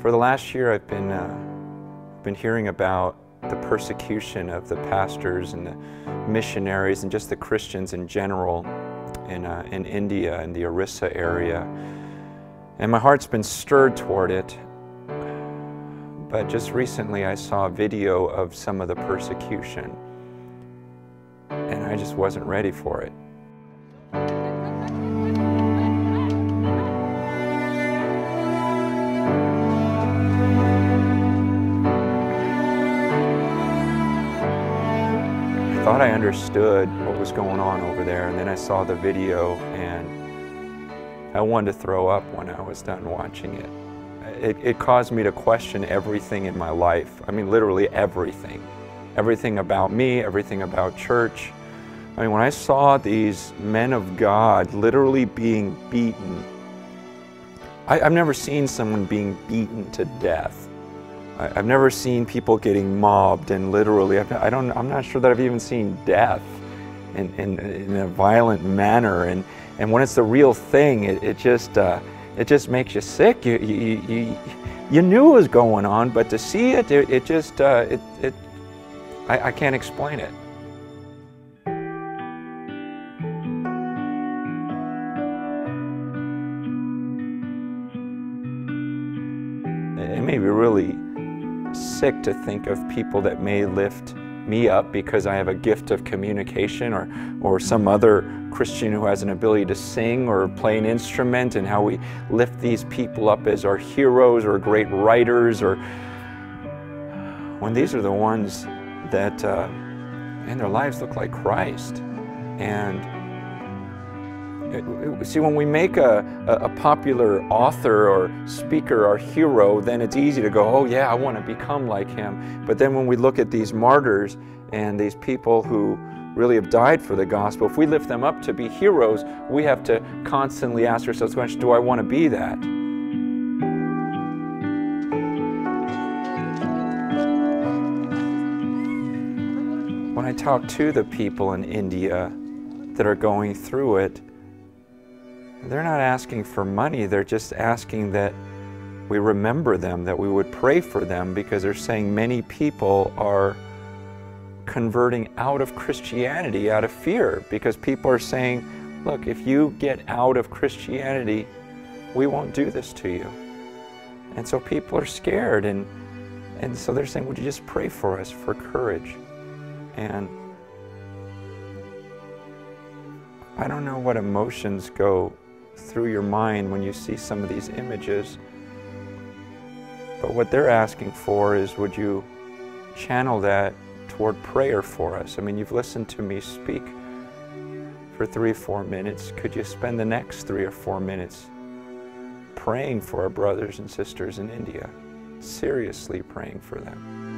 For the last year, I've been hearing about the persecution of the pastors and the missionaries and just the Christians in general in India and the Orissa area. And my heart's been stirred toward it. But just recently, I saw a video of some of the persecution, and I just wasn't ready for it. I thought I understood what was going on over there, and then I saw the video and I wanted to throw up when I was done watching it. It caused me to question everything in my life. I mean, literally everything. Everything about me, everything about church. I mean, when I saw these men of God literally being beaten, I've never seen someone being beaten to death. I've never seen people getting mobbed, and literally, I'm not sure that I've even seen death in a violent manner. And when it's the real thing, it just makes you sick. You knew what was going on, but to see it, I can't explain it. It made me really sick to think of people that may lift me up because I have a gift of communication, or some other Christian who has an ability to sing or play an instrument, and how we lift these people up as our heroes or great writers, or when these are the ones that in their lives look like Christ. And see, when we make a popular author or speaker our hero, then it's easy to go, oh yeah, I want to become like him. But then when we look at these martyrs and these people who really have died for the gospel, if we lift them up to be heroes, we have to constantly ask ourselves the question, do I want to be that? When I talk to the people in India that are going through it, they're not asking for money, they're just asking that we remember them, that we would pray for them, because they're saying many people are converting out of Christianity out of fear, because people are saying, look, if you get out of Christianity, we won't do this to you. And so people are scared, and so they're saying, would you just pray for us for courage? And I don't know what emotions go through your mind when you see some of these images, but what they're asking for is, would you channel that toward prayer for us? I mean, you've listened to me speak for 3 or 4 minutes. Could you spend the next 3 or 4 minutes praying for our brothers and sisters in India? Seriously praying for them.